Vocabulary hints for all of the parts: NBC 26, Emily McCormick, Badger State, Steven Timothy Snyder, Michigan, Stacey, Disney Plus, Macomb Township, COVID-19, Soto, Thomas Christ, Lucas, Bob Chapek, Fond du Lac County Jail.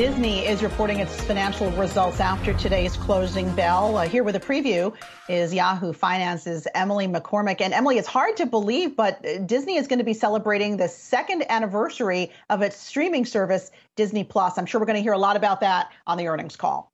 Disney is reporting its financial results after today's closing bell. Here with a preview is Yahoo Finance's Emily McCormick. And Emily, it's hard to believe, but Disney is going to be celebrating the second anniversary of its streaming service, Disney Plus. I'm sure we're going to hear a lot about that on the earnings call.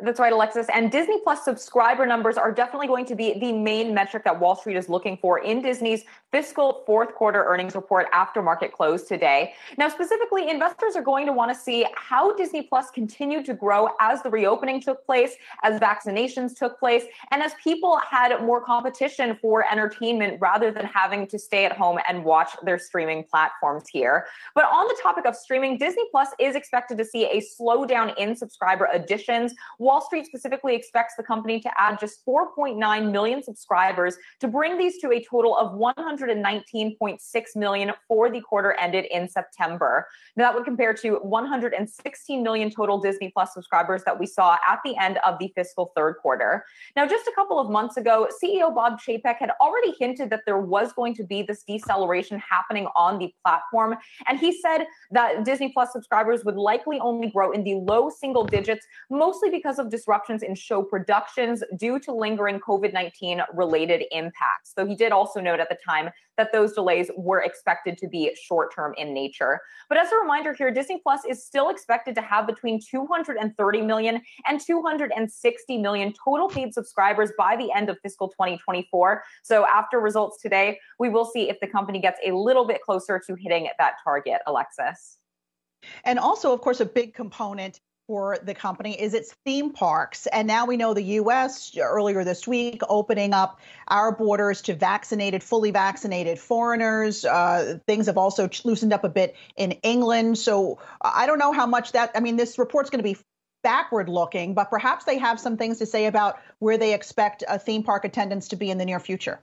That's right, Alexis. And Disney Plus subscriber numbers are definitely going to be the main metric that Wall Street is looking for in Disney's fiscal fourth quarter earnings report after market close today. Now, specifically, investors are going to want to see how Disney Plus continued to grow as the reopening took place, as vaccinations took place, and as people had more competition for entertainment rather than having to stay at home and watch their streaming platforms here. But on the topic of streaming, Disney Plus is expected to see a slowdown in subscriber additions. Wall Street specifically expects the company to add just 4.9 million subscribers to bring these to a total of 119.6 million for the quarter ended in September. Now, that would compare to 116 million total Disney Plus subscribers that we saw at the end of the fiscal third quarter. Now, just a couple of months ago, CEO Bob Chapek had already hinted that there was going to be this deceleration happening on the platform. And he said that Disney Plus subscribers would likely only grow in the low single digits, mostly because of disruptions in show productions due to lingering COVID-19 related impacts. Though he did also note at the time that those delays were expected to be short-term in nature. But as a reminder here, Disney Plus is still expected to have between 230 million and 260 million total paid subscribers by the end of fiscal 2024. So after results today, we will see if the company gets a little bit closer to hitting that target, Alexis. And also, of course, a big component for the company is its theme parks. And now we know the U.S. earlier this week opening up our borders to vaccinated, fully vaccinated foreigners. Things have also loosened up a bit in England. So I don't know how much that, I mean, this report's going to be backward looking, but perhaps they have some things to say about where they expect theme park attendance to be in the near future.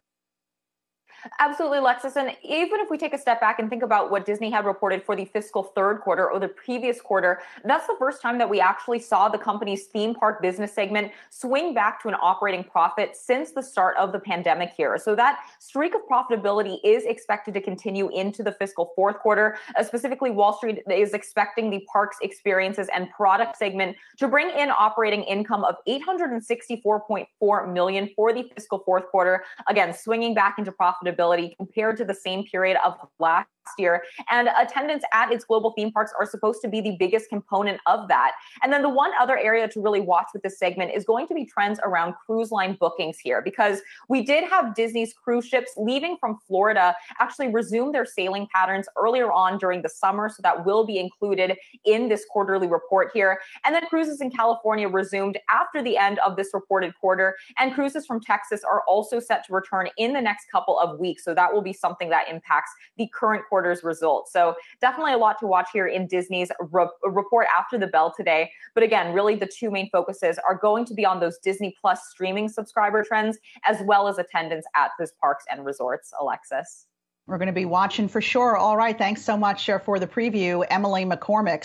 Absolutely, Alexis. And even if we take a step back and think about what Disney had reported for the fiscal third quarter or the previous quarter, that's the first time that we actually saw the company's theme park business segment swing back to an operating profit since the start of the pandemic here. So that streak of profitability is expected to continue into the fiscal fourth quarter. Specifically, Wall Street is expecting the parks, experiences, and product segment to bring in operating income of $864.4 million for the fiscal fourth quarter, again, swinging back into profitability compared to the same period of last year. And attendance at its global theme parks are supposed to be the biggest component of that. And then the one other area to really watch with this segment is going to be trends around cruise line bookings here, because we did have Disney's cruise ships leaving from Florida actually resume their sailing patterns earlier on during the summer. So that will be included in this quarterly report here. And then cruises in California resumed after the end of this reported quarter. And cruises from Texas are also set to return in the next couple of weeks. So that will be something that impacts the current quarter's results. So definitely a lot to watch here in Disney's report after the bell today. But again, really the two main focuses are going to be on those Disney Plus streaming subscriber trends, as well as attendance at those parks and resorts, Alexis. We're going to be watching for sure. All right. Thanks so much for the preview, Emily McCormick.